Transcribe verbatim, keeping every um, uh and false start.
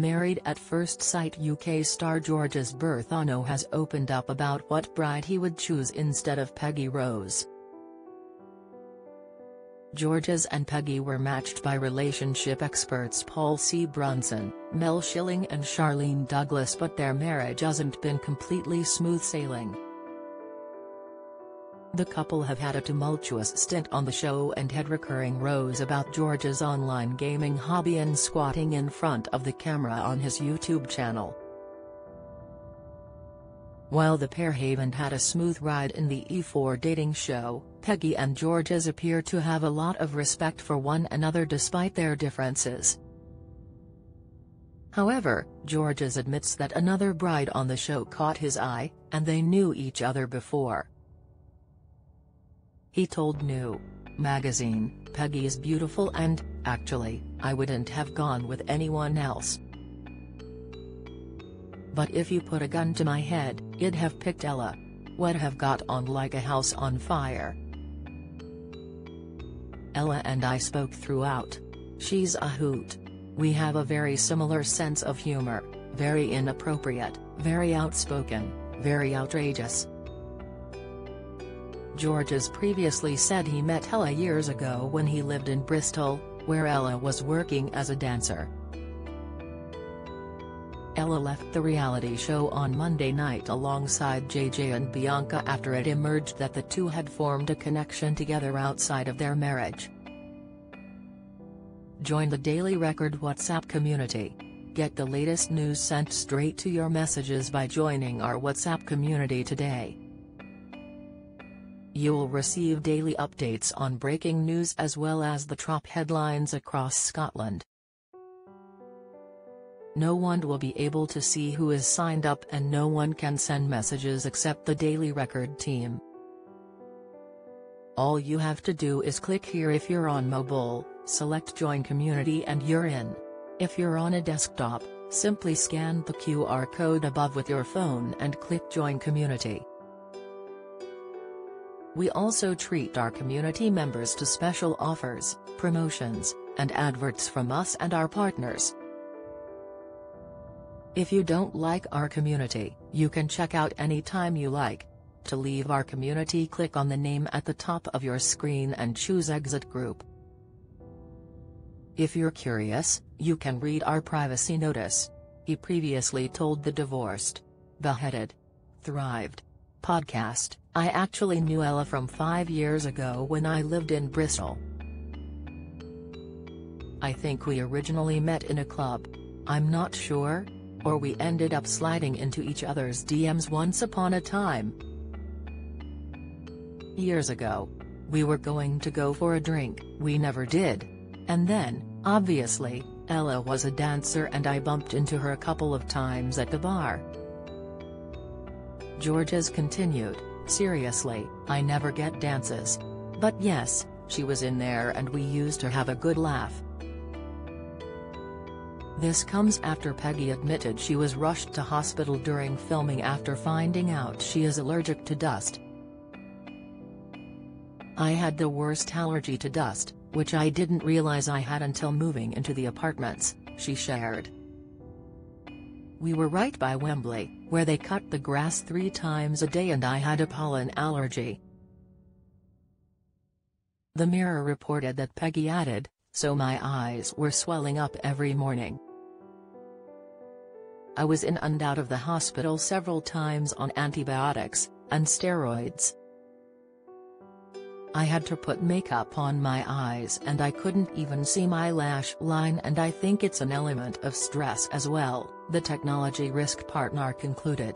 Married at First Sight U K star Georges Berthonneau has opened up about what bride he would choose instead of Peggy Rose. Georges and Peggy were matched by relationship experts Paul C. Brunson, Mel Schilling and Charlene Douglas, but their marriage hasn't been completely smooth sailing. The couple have had a tumultuous stint on the show and had recurring rows about Georges' online gaming hobby and squatting in front of the camera on his YouTube channel. While the pair haven't had a smooth ride in the E four dating show, Peggy and Georges appear to have a lot of respect for one another despite their differences. However, Georges admits that another bride on the show caught his eye, and they knew each other before. He told New Magazine, "Peggy is beautiful and, actually, I wouldn't have gone with anyone else. But if you put a gun to my head, you'd have picked Ella. What have got on like a house on fire. Ella and I spoke throughout. She's a hoot. We have a very similar sense of humor, very inappropriate, very outspoken, very outrageous." Georges previously said he met Ella years ago when he lived in Bristol, where Ella was working as a dancer. Ella left the reality show on Monday night alongside J J and Bianca after it emerged that the two had formed a connection together outside of their marriage. Join the Daily Record WhatsApp community. Get the latest news sent straight to your messages by joining our WhatsApp community today. You'll receive daily updates on breaking news as well as the top headlines across Scotland. No one will be able to see who is signed up and no one can send messages except the Daily Record team. All you have to do is click here if you're on mobile, select Join Community and you're in. If you're on a desktop, simply scan the Q R code above with your phone and click Join Community. We also treat our community members to special offers, promotions, and adverts from us and our partners. If you don't like our community, you can check out any time you like. To leave our community, click on the name at the top of your screen and choose Exit Group. If you're curious, you can read our privacy notice. He previously told the Divorced, Beheaded, Thrived podcast, "I actually knew Ella from five years ago when I lived in Bristol. I think we originally met in a club. I'm not sure, or we ended up sliding into each other's D Ms once upon a time. Years ago. We were going to go for a drink, we never did. And then, obviously, Ella was a dancer and I bumped into her a couple of times at the bar." Georges continued, "Seriously, I never get dances. But yes, she was in there and we used to have a good laugh." This comes after Peggy admitted she was rushed to hospital during filming after finding out she is allergic to dust. "I had the worst allergy to dust, which I didn't realize I had until moving into the apartments," she shared. "We were right by Wembley, where they cut the grass three times a day and I had a pollen allergy." The Mirror reported that Peggy added, "So my eyes were swelling up every morning. I was in and out of the hospital several times on antibiotics, and steroids. I had to put makeup on my eyes and I couldn't even see my lash line, and I think it's an element of stress as well," the technology risk partner concluded.